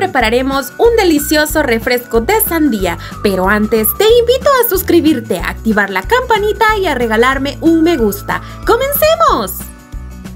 prepararemos un delicioso refresco de sandía. Pero antes te invito a suscribirte, a activar la campanita y a regalarme un me gusta. ¡Comencemos!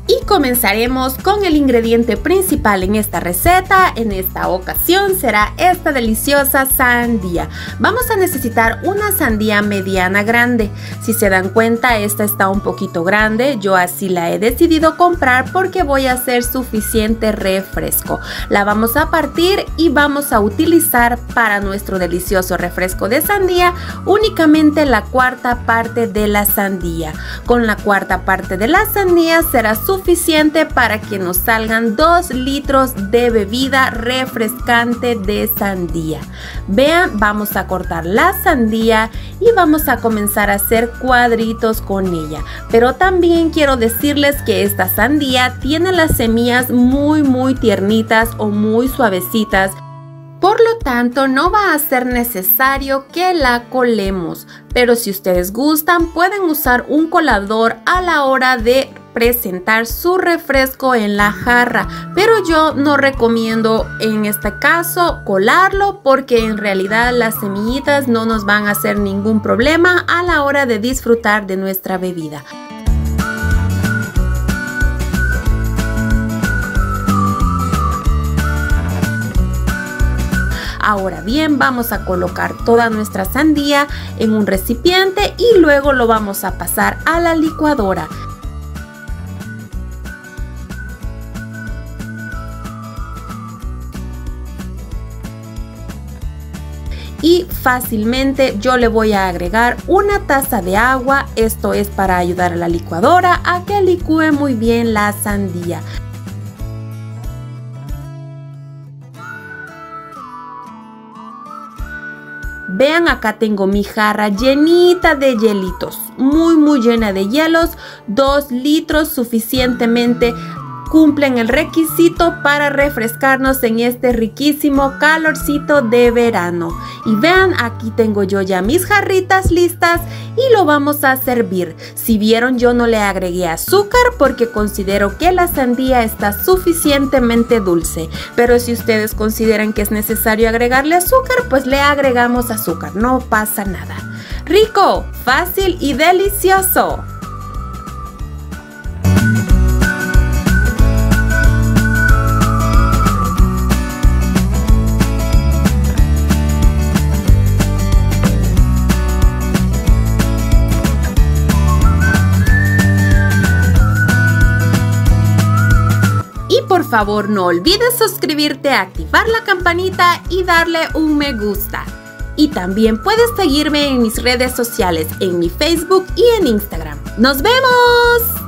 Y comenzaremos con el ingrediente principal en esta receta. En esta ocasión será esta deliciosa sandía. Vamos a necesitar una sandía mediana grande. Si se dan cuenta, esta está un poquito grande. Yo así la he decidido comprar porque voy a hacer suficiente refresco. La vamos a partir y vamos a utilizar para nuestro delicioso refresco de sandía únicamente la cuarta parte de la sandía. Con la cuarta parte de la sandía será suficiente para que nos salgan 2 litros de bebida refrescante de sandía. Vean, vamos a cortar la sandía y vamos a comenzar a hacer cuadritos con ella. Pero también quiero decirles que esta sandía tiene las semillas muy tiernitas o muy suavecitas. Por lo tanto, no va a ser necesario que la colemos. Pero si ustedes gustan, pueden usar un colador a la hora de presentar su refresco en la jarra, pero yo no recomiendo en este caso colarlo porque en realidad las semillitas no nos van a hacer ningún problema a la hora de disfrutar de nuestra bebida. Ahora bien, vamos a colocar toda nuestra sandía en un recipiente y luego lo vamos a pasar a la licuadora. Y fácilmente yo le voy a agregar una taza de agua, esto es para ayudar a la licuadora a que licúe muy bien la sandía. Vean, acá tengo mi jarra llenita de hielitos, muy llena de hielos, 2 litros suficientemente cumplen el requisito para refrescarnos en este riquísimo calorcito de verano. Y vean, aquí tengo yo ya mis jarritas listas y lo vamos a servir. Si vieron, yo no le agregué azúcar porque considero que la sandía está suficientemente dulce. Pero si ustedes consideran que es necesario agregarle azúcar, pues le agregamos azúcar, no pasa nada. ¡Rico, fácil y delicioso! Por favor, no olvides suscribirte, activar la campanita y darle un me gusta. Y también puedes seguirme en mis redes sociales, en mi Facebook y en Instagram. ¡Nos vemos!